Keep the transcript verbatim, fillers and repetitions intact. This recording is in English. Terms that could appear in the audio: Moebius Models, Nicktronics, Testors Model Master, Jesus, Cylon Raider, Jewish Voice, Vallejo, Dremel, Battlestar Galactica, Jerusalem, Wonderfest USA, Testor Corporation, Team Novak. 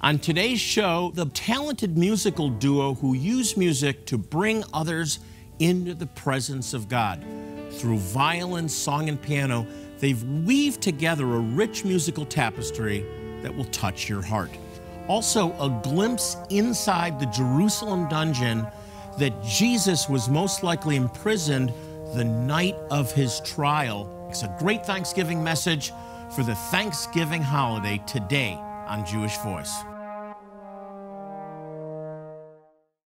On today's show, the talented musical duo who use music to bring others into the presence of God. Through violin, song, and piano, they've weaved together a rich musical tapestry that will touch your heart. Also, a glimpse inside the Jerusalem dungeon that Jesus was most likely imprisoned the night of his trial. It's a great Thanksgiving message for the Thanksgiving holiday today on Jewish Voice.